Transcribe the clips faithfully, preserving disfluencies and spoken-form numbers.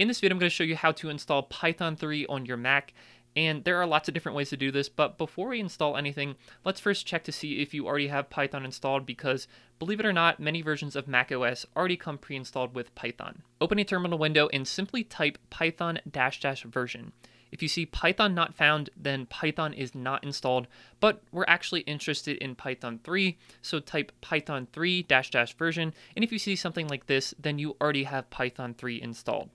In this video, I'm going to show you how to install Python three on your Mac, and there are lots of different ways to do this, but before we install anything, let's first check to see if you already have Python installed, because believe it or not, many versions of macOS already come pre-installed with Python. Open a terminal window and simply type Python dash dash version. If you see Python not found, then Python is not installed, but we're actually interested in Python three, so type Python three dash dash version, and if you see something like this, then you already have Python three installed.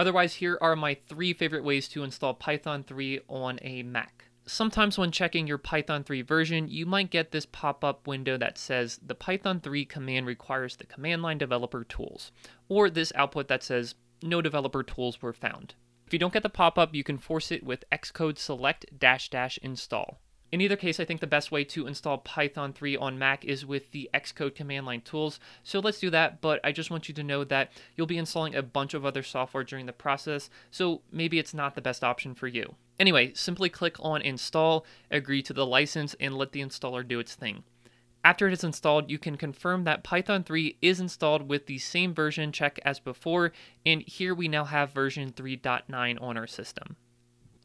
Otherwise, here are my three favorite ways to install Python three on a Mac. Sometimes when checking your Python three version, you might get this pop-up window that says the Python three command requires the command line developer tools, or this output that says no developer tools were found. If you don't get the pop-up, you can force it with Xcode select dash dash install. In either case, I think the best way to install Python three on Mac is with the Xcode command line tools, so let's do that, but I just want you to know that you'll be installing a bunch of other software during the process, so maybe it's not the best option for you. Anyway, simply click on Install, agree to the license, and let the installer do its thing. After it is installed, you can confirm that Python three is installed with the same version check as before, and here we now have version three point nine on our system.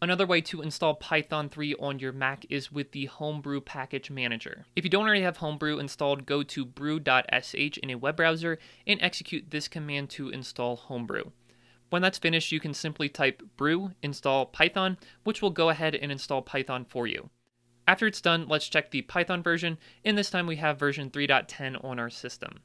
Another way to install Python three on your Mac is with the Homebrew Package Manager. If you don't already have Homebrew installed, go to brew dot S H in a web browser and execute this command to install Homebrew. When that's finished, you can simply type brew install Python, which will go ahead and install Python for you. After it's done, let's check the Python version, and this time we have version three point ten on our system.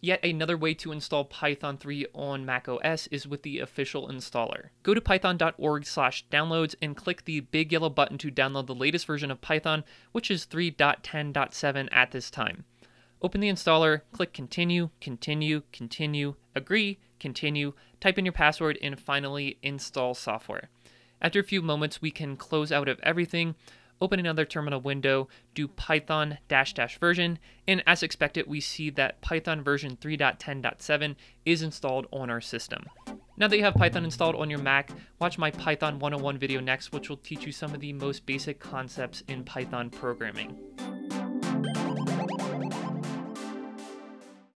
Yet another way to install Python three on macOS is with the official installer. Go to python dot org slash downloads and click the big yellow button to download the latest version of Python, which is three point ten point seven at this time. Open the installer, click continue, continue, continue, agree, continue, type in your password, and finally install software. After a few moments, we can close out of everything, open another terminal window, do Python dash dash version, and as expected, we see that Python version three point ten point seven is installed on our system. Now that you have Python installed on your Mac, watch my Python one oh one video next, which will teach you some of the most basic concepts in Python programming.